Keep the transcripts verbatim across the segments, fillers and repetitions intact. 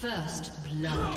First blood.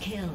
Kill.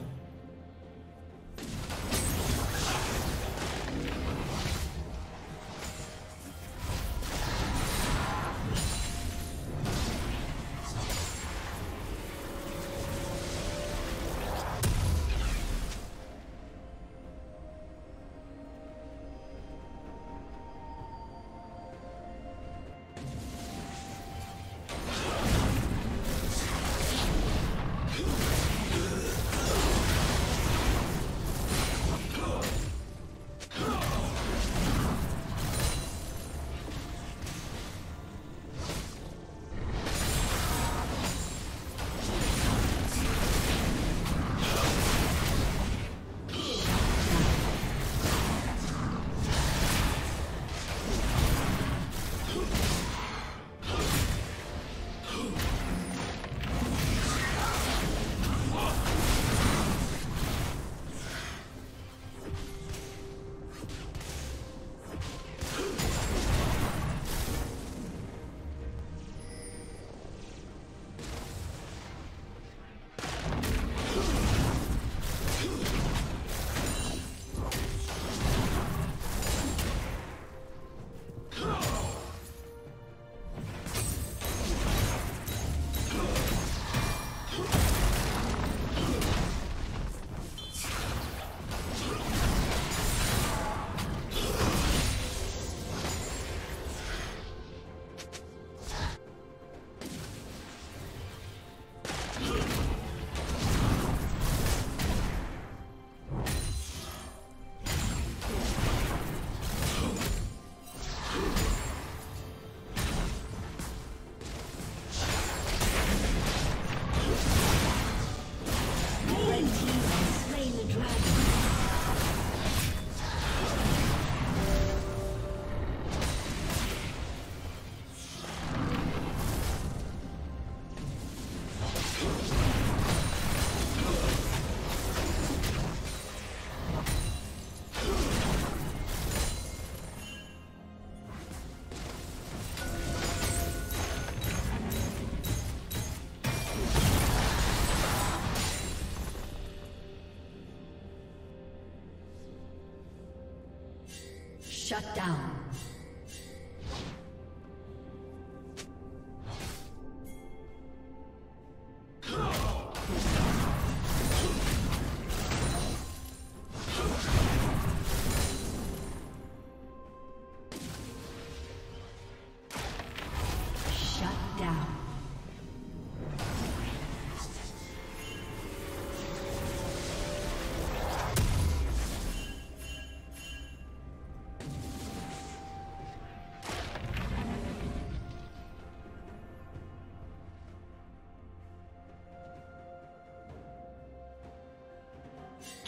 Shut down.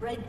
Red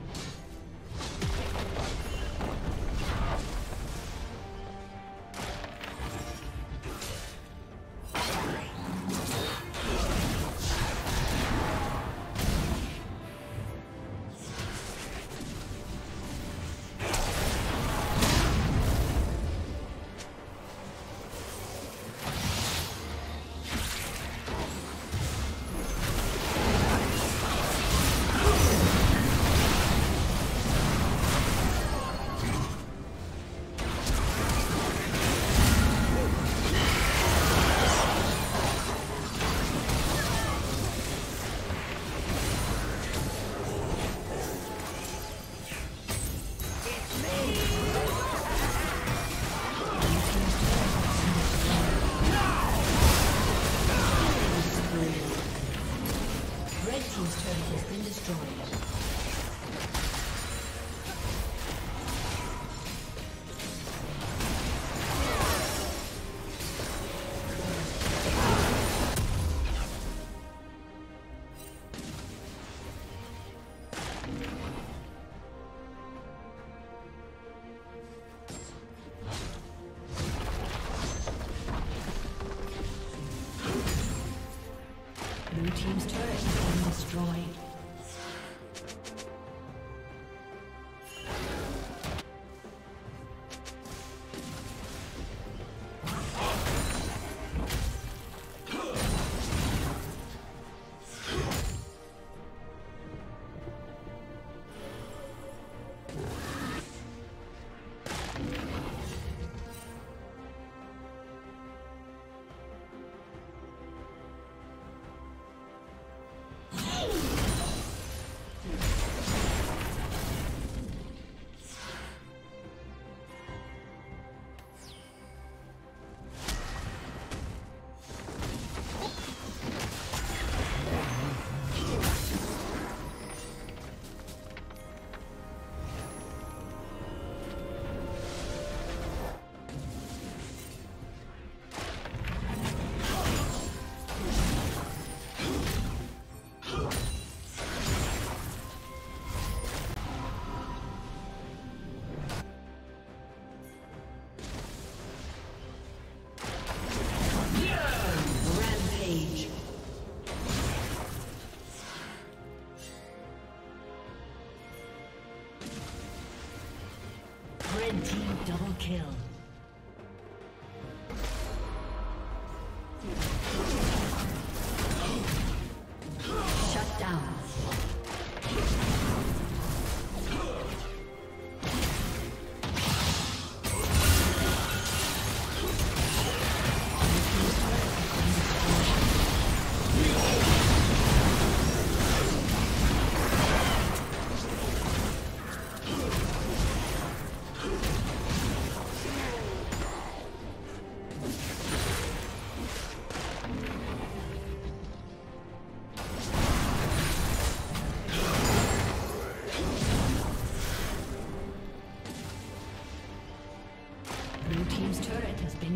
Red team double kill.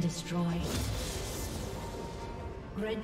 Destroyed. Red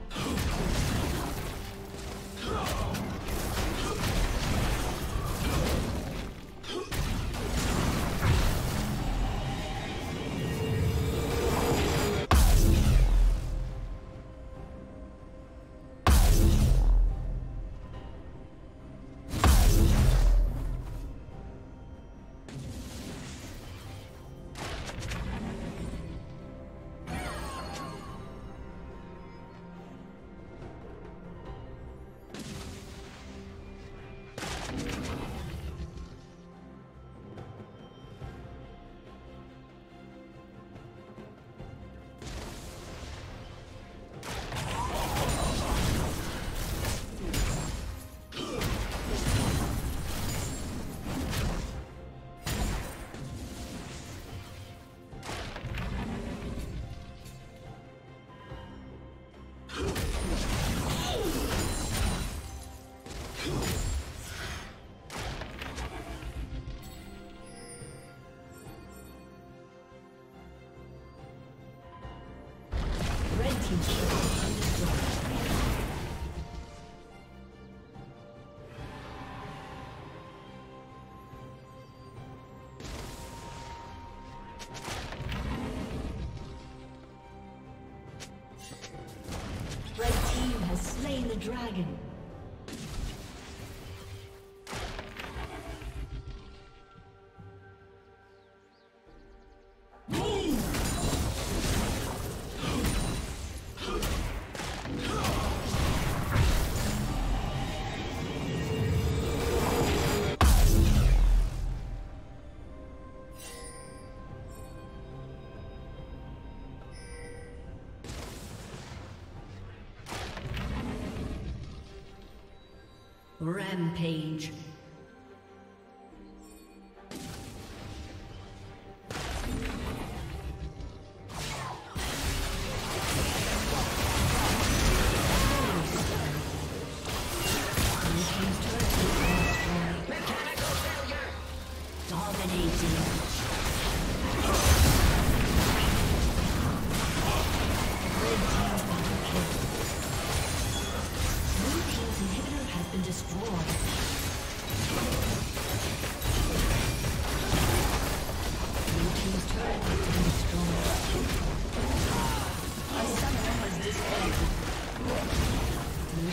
Slain the dragon. Rampage.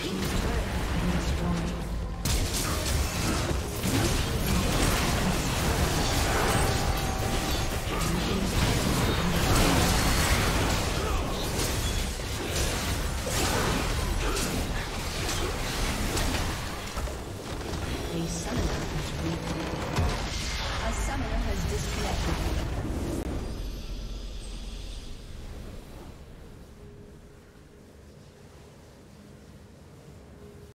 Thank you.